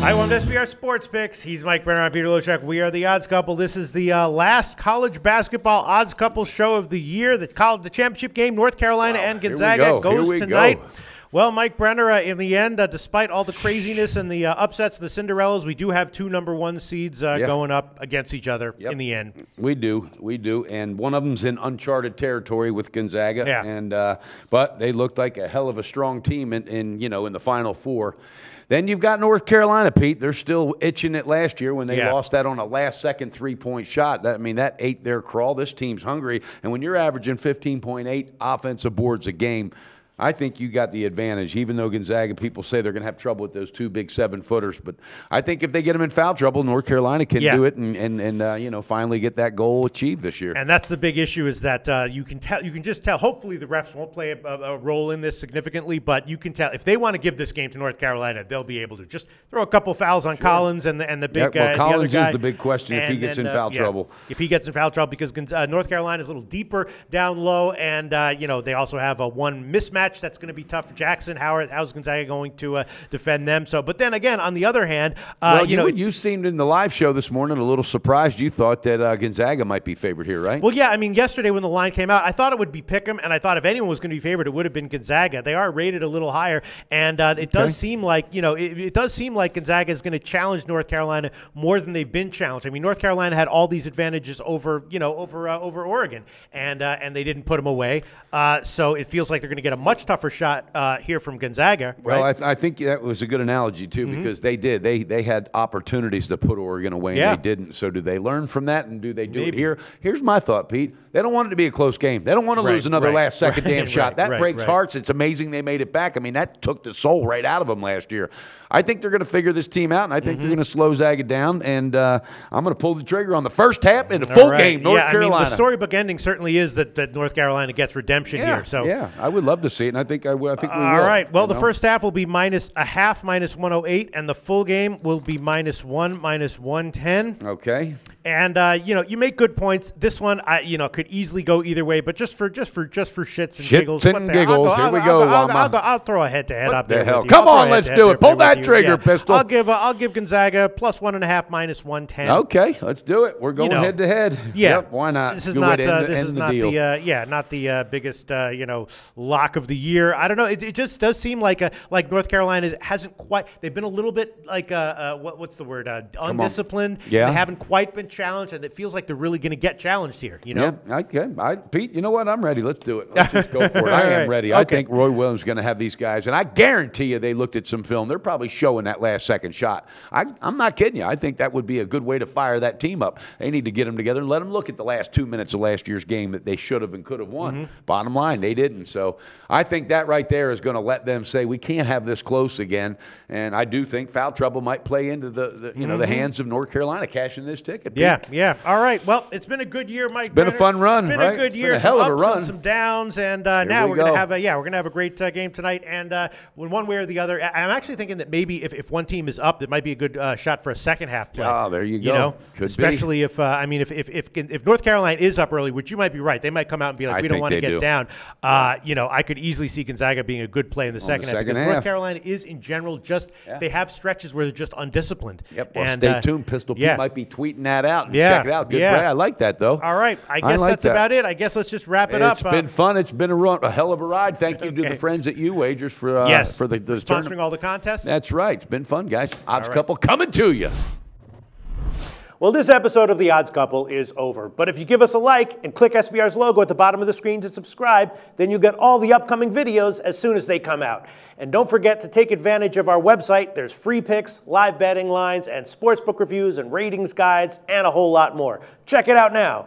Hi, welcome to SBR Sports Picks. He's Mike Brenner. I'm Peter Loshak. We are the Odds Couple. This is the last college basketball Odds Couple show of the year. The championship game, North Carolina and Gonzaga, goes tonight. Well, Mike Brenner, in the end, despite all the craziness and the upsets and the Cinderellas, we do have two #1 seeds going up against each other in the end. We do, and one of them's in uncharted territory with Gonzaga. Yeah. And but they looked like a hell of a strong team in the Final Four. Then you've got North Carolina, Pete. They're still itching it last year when they lost that on a last-second three-point shot. I mean, that ate their crawl. This team's hungry. And when you're averaging 15.8 offensive boards a game, I think you got the advantage, even though Gonzaga people say they're going to have trouble with those two big 7-footers. But I think if they get them in foul trouble, North Carolina can do it and finally get that goal achieved this year. And that's the big issue, is that you can just tell. Hopefully the refs won't play a role in this significantly, but you can tell if they want to give this game to North Carolina, they'll be able to just throw a couple fouls on Collins and the big. Well, Collins the other guy is the big question if he gets in foul trouble. If he gets in foul trouble, because North Carolina's a little deeper down low, and they also have a one mismatch. That's going to be tough for Jackson. How's Gonzaga going to defend them? So, but then again, on the other hand, you seemed in the live show this morning a little surprised. You thought that Gonzaga might be favored here, right? Well, yeah. I mean, yesterday when the line came out, I thought it would be pick'em, and I thought if anyone was going to be favored, it would have been Gonzaga. They are rated a little higher, and it does seem like it does seem like Gonzaga is going to challenge North Carolina more than they've been challenged. I mean, North Carolina had all these advantages over Oregon, and they didn't put them away. So it feels like they're going to get a much tougher shot here from Gonzaga. Right? Well, I think that was a good analogy, too, because they did. They had opportunities to put Oregon away, and they didn't. So do they learn from that, and do they do it here? Here's my thought, Pete. They don't want it to be a close game. They don't want to lose another last-second damn shot. That breaks hearts. It's amazing they made it back. I mean, that took the soul right out of them last year. I think they're going to figure this team out, and I think they're going to slow Zaga down, and I'm going to pull the trigger on the first half in a full game, North Carolina. I mean, the storybook ending certainly is that North Carolina gets redemption here. So yeah, I would love to see it, and I think we will. All right. Well, the first half will be -0.5, -108, and the full game will be -1, -110. Okay. And you make good points. This one, could easily go either way. But just for shits and giggles, here we go. I'll throw a head-to-head up there. Hell, come on, let's do it. Pull that trigger, Pistol. I'll give Gonzaga +1.5, -110. Okay, let's do it. We're going head-to-head. Yeah, why not? This is not the biggest lock of the year. I don't know. It just does seem like North Carolina hasn't quite. They've been a little bit like what's the word? Undisciplined. Yeah. They haven't quite been challenged, and it feels like they're really going to get challenged here. Pete, you know what? I'm ready. Let's do it. Let's just go for it. I am ready. Okay. I think Roy Williams is going to have these guys, and I guarantee you they looked at some film. They're probably showing that last-second shot. I'm not kidding you. I think that would be a good way to fire that team up. They need to get them together and let them look at the last 2 minutes of last year's game that they should have and could have won. Bottom line, they didn't. So I think that right there is going to let them say we can't have this close again, and I do think foul trouble might play into the hands of North Carolina cashing this ticket. Pete. Yeah. All right. Well, it's been a good year, Mike. It's been a fun run. It's been a good year. It's been a hell of a run. Some downs, and now we're going to have a great game tonight. And when one way or the other, I'm actually thinking that maybe if one team is up, it might be a good shot for a second half play. Oh, there you go. Could especially be. if North Carolina is up early, which you might be right, they might come out and be like, we don't want to get down. I could easily see Gonzaga being a good play in the second half, because North Carolina is in general just they have stretches where they're just undisciplined. Yep. Well, and, stay tuned, Pistol. Pete might be tweeting that out. And check it out. Good play. I like that though. All right. I guess that's about it. I guess let's just wrap it up. It's been fun. It's been a hell of a ride. Thank you to the friends at U Wagers for for the sponsoring tournament. All the contests. That's right. It's been fun, guys. Odds Couple coming to you. Well, this episode of The Odds Couple is over, but if you give us a like and click SBR's logo at the bottom of the screen to subscribe, then you'll get all the upcoming videos as soon as they come out. And don't forget to take advantage of our website. There's free picks, live betting lines, and sportsbook reviews and ratings guides, and a whole lot more. Check it out now.